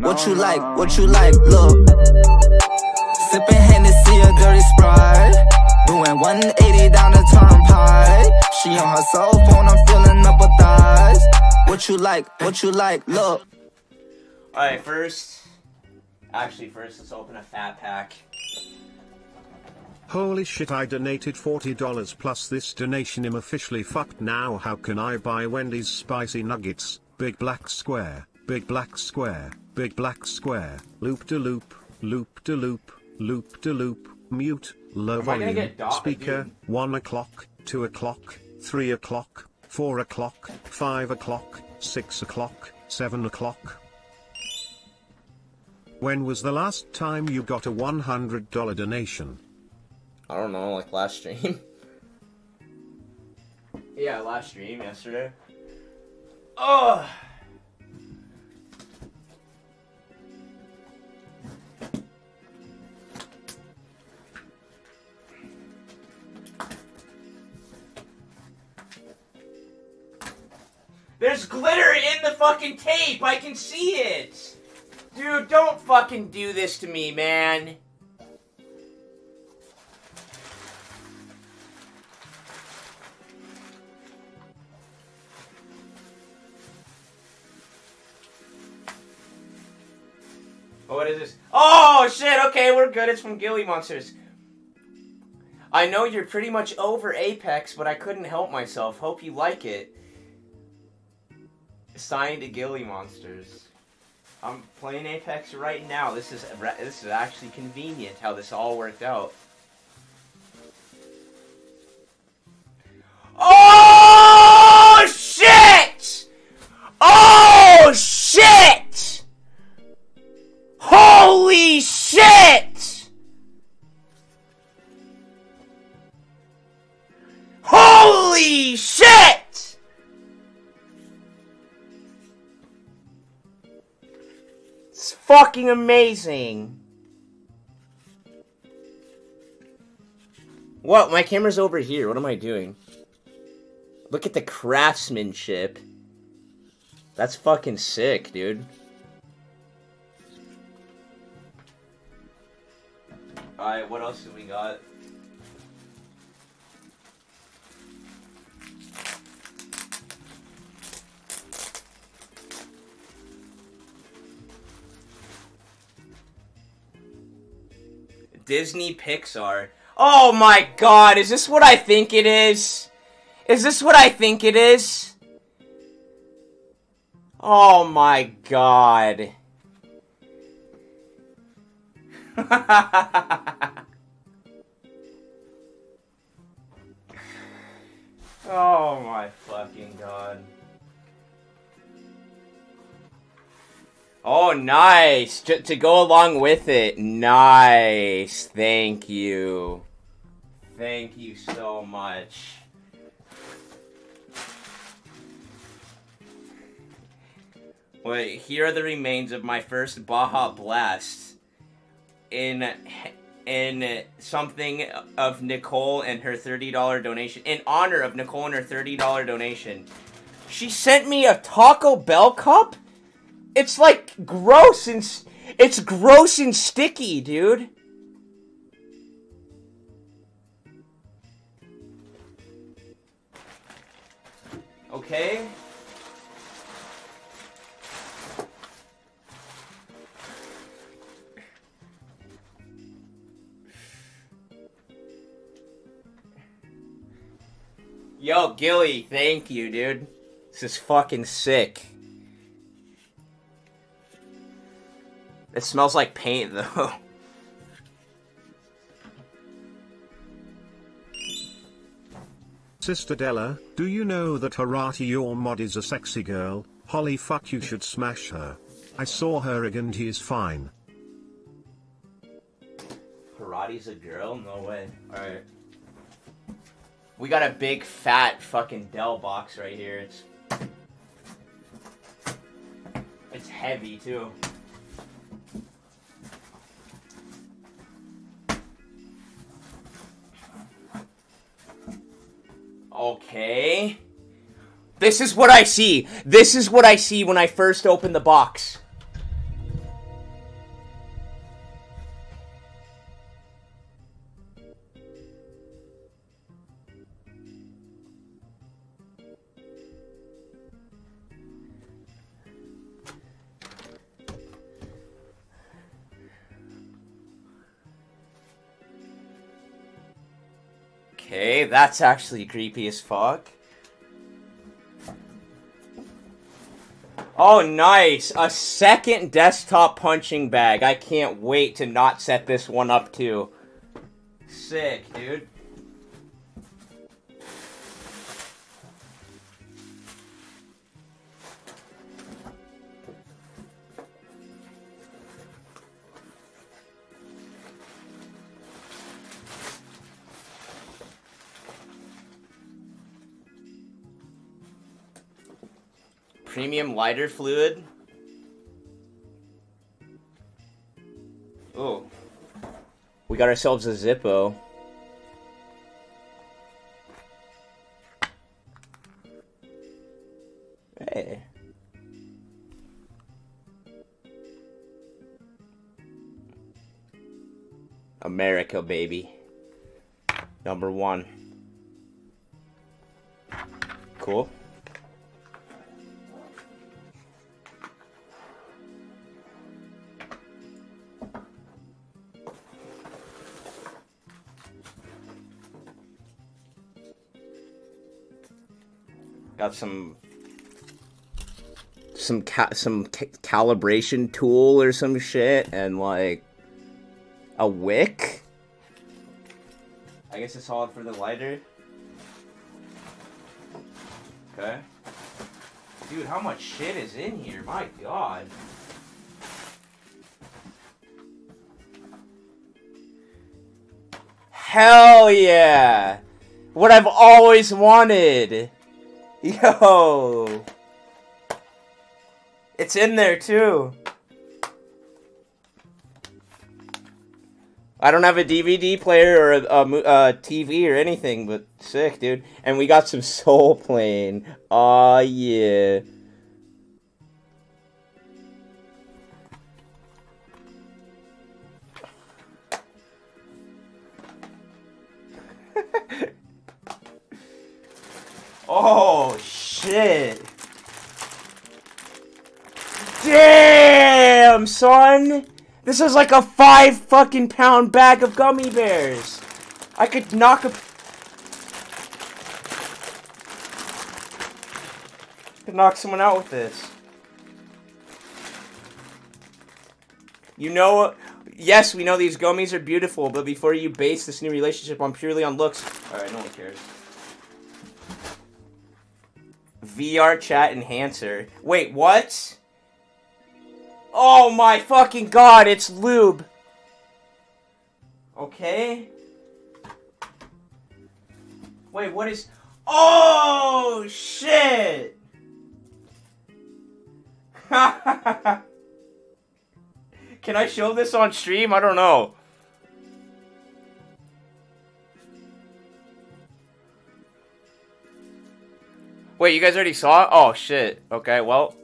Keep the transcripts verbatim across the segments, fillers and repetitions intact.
What you like, what you like, look. Sipping Hennessy, a dirty Sprite. Doing one eighty down the turnpike. She on her cell phone, I'm filling up her thighs. What you like, what you like, look. Alright, first... Actually, first, let's open a fat pack. Holy shit, I donated forty dollars plus this donation. I'm officially fucked now. How can I buy Wendy's spicy nuggets? Big black square, big black square, big black square, loop-de-loop, loop-de-loop, loop-de-loop, mute, low volume, speaker, one o'clock, two o'clock, three o'clock, four o'clock, five o'clock, six o'clock, seven o'clock. When was the last time you got a one hundred dollar donation? I don't know, like last stream. Yeah, last stream yesterday. Oh. There's glitter in the fucking tape. I can see it. Dude, don't fucking do this to me, man. What is this? Oh shit, okay, we're good. It's from Ghillie Monsters. I know you're pretty much over Apex, but I couldn't help myself. Hope you like it. Signed to Ghillie Monsters. I'm playing Apex right now. This is this is actually convenient how this all worked out. Oh shit! Oh shit! Holy shit! Holy shit! It's fucking amazing. What? My camera's over here. What am I doing? Look at the craftsmanship. That's fucking sick, dude. Alright, what else do we got? Disney Pixar. Oh my god, is this what I think it is? Is this what I think it is? Oh my god. Oh my fucking god. Oh nice, just to go along with it. Nice, thank you. Thank you so much. Wait, here are the remains of my first Baja Blast. In in something of Nicole and her thirty dollar donation. In honor of Nicole and her thirty dollar donation. She sent me a Taco Bell cup? It's like gross and... It's gross and sticky, dude. Okay. Yo, Ghillie, thank you, dude. This is fucking sick. It smells like paint, though. Sister Della, do you know that Harati, your mod, is a sexy girl? Holy fuck, you should smash her. I saw her again, she is fine. Harati's a girl? No way. Alright. We got a big fat fucking Dell box right here. It's it's heavy too. Okay. This is what I see. This is what I see when I first open the box. Okay, that's actually creepy as fuck. Oh, nice! A second desktop punching bag. I can't wait to not set this one up, too. Sick, dude. Premium lighter fluid. Oh. We got ourselves a Zippo. Hey. America, baby. Number one. Cool. Got some some ca some ca calibration tool or some shit, and like a wick. I guess it's all for the lighter. Okay. Dude, how much shit is in here? My god. Hell yeah! What I've always wanted! Yo! It's in there, too! I don't have a D V D player or a, a, a T V or anything, but sick, dude. And we got some Soul Plane. Aw, yeah. Oh, shit. Damn, son. This is like a five fucking pound bag of gummy bears. I could knock a... could knock someone out with this. You know, yes, we know these gummies are beautiful, but before you base this new relationship on purely on looks... Alright, no one cares. V R chat enhancer. Wait, what? Oh my fucking god, it's lube. Okay. Wait, what is... Oh, shit! Can I show this on stream? I don't know. Wait, you guys already saw it? Oh, shit. Okay, well.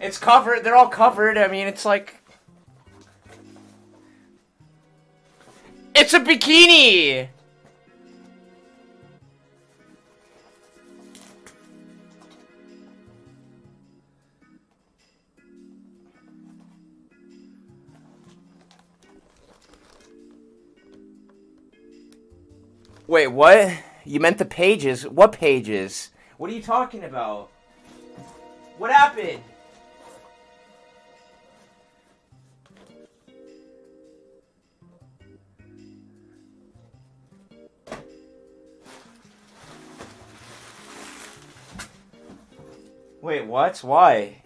It's covered. They're all covered. I mean, it's like... It's a bikini! Wait, what? You meant the pages? What pages? What are you talking about? What happened? Wait, what? Why?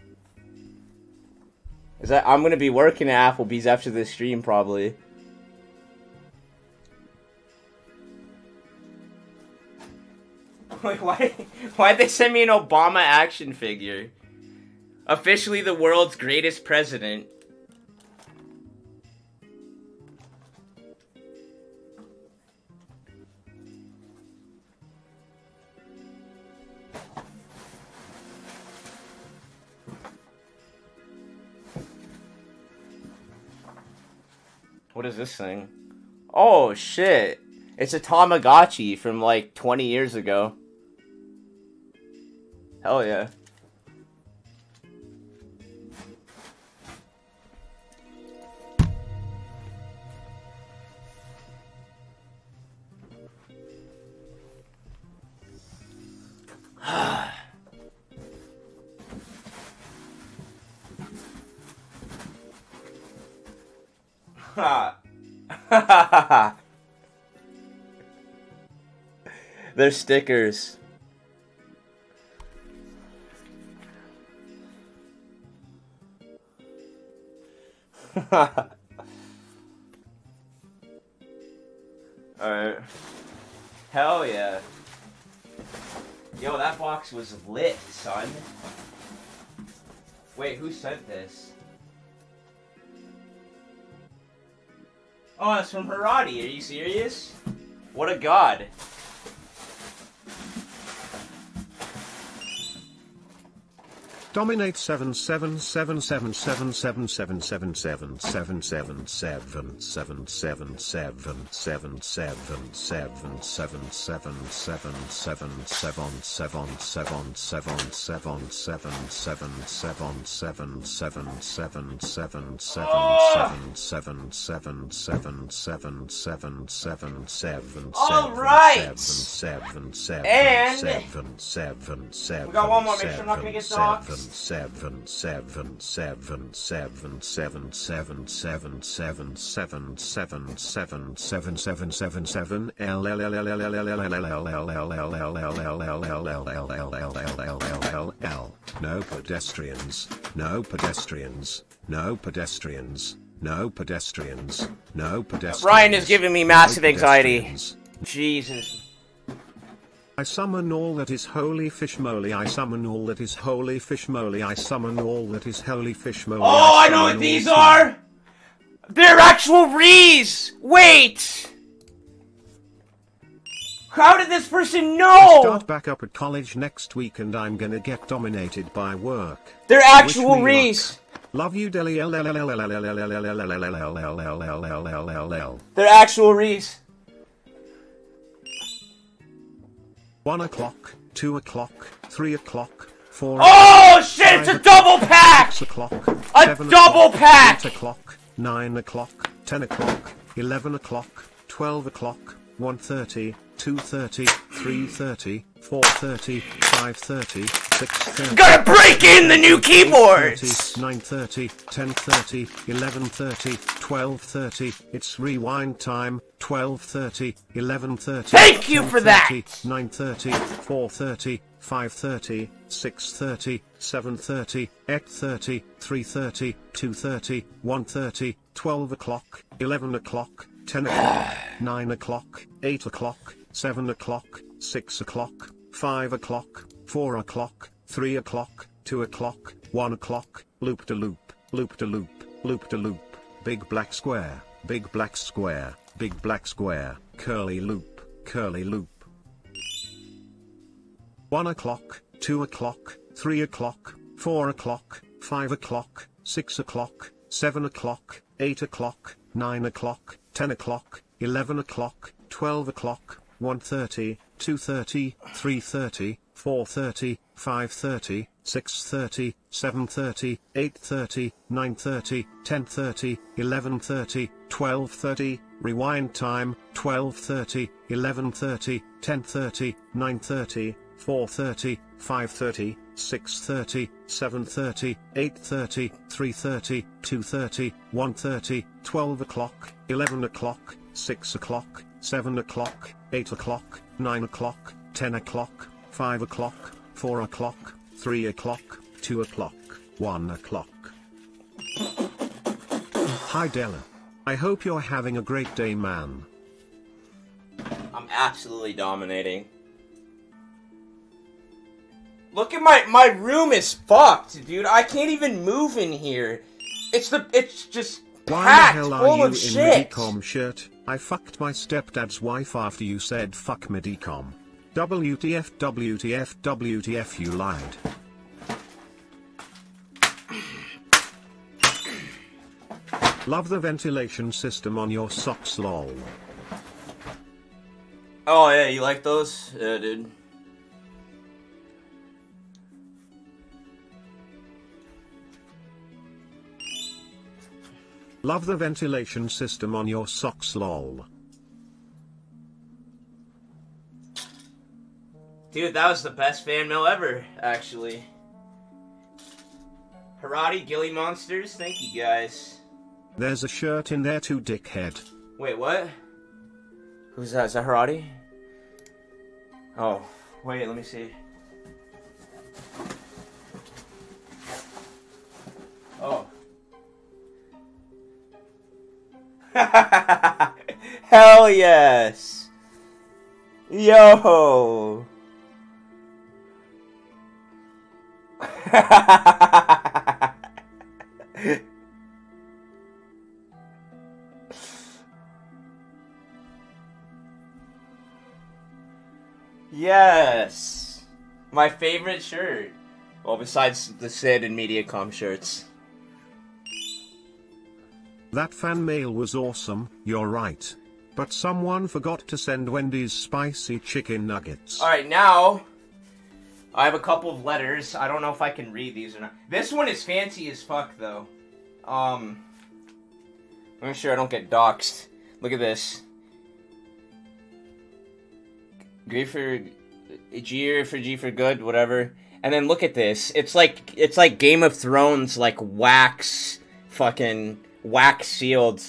Is that I'm gonna be working at Applebee's after this stream, probably. Wait, why, why'd they send me an Obama action figure? Officially the world's greatest president. What is this thing? Oh, shit. It's a Tamagotchi from, like, twenty years ago. Hell yeah. They're stickers. All right. Hell yeah. Yo, that box was lit, son. Wait, who sent this? Oh, it's from Harati. Are you serious? What a god. Dominate seven seven seven seven seven seven seven seven seven seven seven seven seven seven seven seven seven seven seven seven seven seven seven seven seven seven seven seven seven seven seven seven seven seven seven seven seven seven seven seven seven seven. All right. Seven seven seven seven seven. We got one more. Make sure I'm not gonna get knocked. Seven seven seven seven seven seven seven seven seven seven seven seven seven seven seven L L L L L L L L L L L L L L L L L L. No pedestrians, no pedestrians, no pedestrians, no pedestrians, no pedestrians. Ryan is giving me massive anxiety. Jesus. I summon all that is holy fish moly. I summon all that is holy fish moly. I summon all that is holy fish moly. Oh, I, I know what these are! They're actual Rees! Wait! How did this person know? I start back up at college next week and I'm gonna get dominated by work. They're actual Rees! Love you, Deli. They're actual Rees. One o'clock, two o'clock, three o'clock, four o'clock. Oh shit, it's a double pack! Six o'clock, a double pack! Eight o'clock, nine o'clock, ten o'clock, eleven o'clock, twelve o'clock, one thirty, two thirty, three thirty, four thirty, five thirty, six thirty. Gotta break in the new keyboards! Nine thirty, ten thirty, eleven thirty, twelve thirty, it's rewind time. twelve thirty, eleven thirty, thank you for that! nine thirty, four thirty, five thirty, six thirty, seven thirty, eight thirty, three thirty, two thirty, one thirty, twelve o'clock, eleven o'clock, ten o'clock, nine o'clock, eight o'clock, seven o'clock, six o'clock, five o'clock, four o'clock, three o'clock, two o'clock, one o'clock, loop-de-loop, loop-de-loop, loop-de-loop, big black square, big black square. Big black square, curly loop, curly loop. One o'clock, two o'clock, three o'clock, four o'clock, five o'clock, six o'clock, seven o'clock, eight o'clock, nine o'clock, ten o'clock, eleven o'clock, twelve o'clock, one thirty, two thirty, three thirty, four thirty, five thirty, six thirty, seven thirty, eight thirty, nine thirty, ten thirty, eleven thirty, twelve thirty. Rewind time, twelve thirty, eleven thirty, ten thirty, nine thirty, four thirty, five thirty, six thirty, seven thirty, eight thirty, three thirty, two thirty, one thirty, twelve o'clock, eleven o'clock, six o'clock, seven o'clock, eight o'clock, nine o'clock, ten o'clock, five o'clock, four o'clock, three o'clock, two o'clock, one o'clock. Hi Della. I hope you're having a great day, man. I'm absolutely dominating. Look at my- my room is fucked, dude. I can't even move in here. It's the- it's just packed full of shit. Why the hell are you in MediaCom shirt? I fucked my stepdad's wife after you said fuck MediaCom. W T F, W T F, W T F, you lied. Love the ventilation system on your socks, lol. Oh yeah, you like those? Yeah, dude. Love the ventilation system on your socks, lol. Dude, that was the best fan mail ever, actually. Harati, Ghillie Monsters, thank you guys. There's a shirt in there too, dickhead. Wait, what? Who's that? Is that Harati? Oh, wait, let me see. Oh. Hell yes! Yo! Yes! My favorite shirt. Well, besides the Sid and MediaCom shirts. That fan mail was awesome, you're right. But someone forgot to send Wendy's spicy chicken nuggets. Alright, now I have a couple of letters. I don't know if I can read these or not. This one is fancy as fuck, though. Um, I'm sure I don't get doxxed. Look at this. G for G for G for good, whatever. And then look at this. It's like it's like Game of Thrones, like wax fucking wax sealed,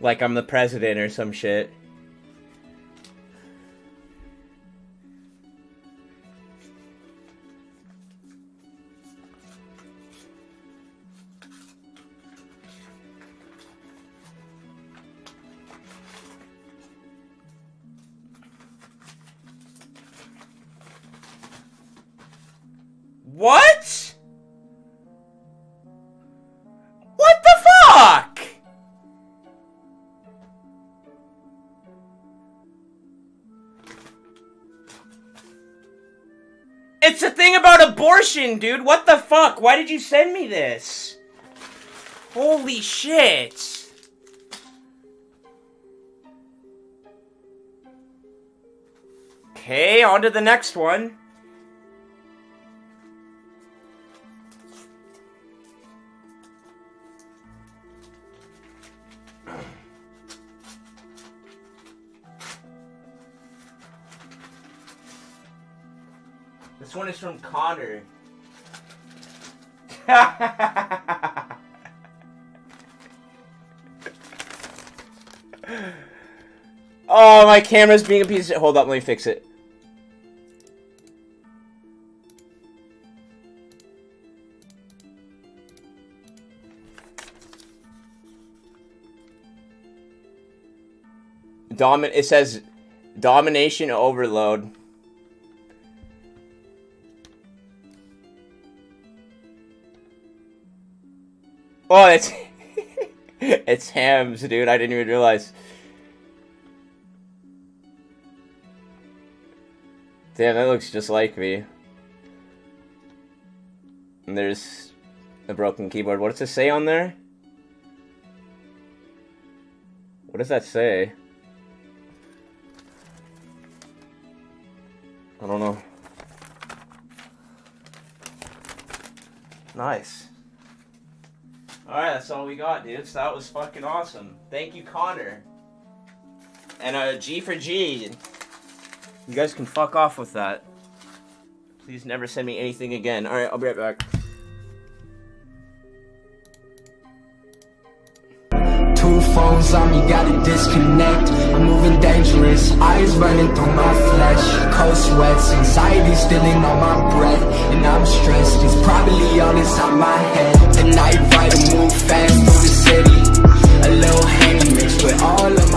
like I'm the president or some shit. What? What the fuck? It's a thing about abortion, dude. What the fuck? Why did you send me this? Holy shit. Okay, on to the next one. This one is from Connor. Oh, my camera's being a piece of... Hold up, let me fix it. Domin- it says domination overload. Oh, it's it's hams, dude. I didn't even realize. Damn, that looks just like me. And there's a broken keyboard. What does it say on there? What does that say? I don't know. Nice. Alright, that's all we got, dude. So that was fucking awesome. Thank you, Connor. And uh, G for G. You guys can fuck off with that. Please never send me anything again. Alright, I'll be right back. Two phones on me, gotta disconnect. I'm moving dangerous, eyes running through my flesh. Cold sweats, anxiety stealing all my breath. And I'm stressed, it's probably all inside my head. Tonight, ride and move fast through the city. A little handy mixed with all of my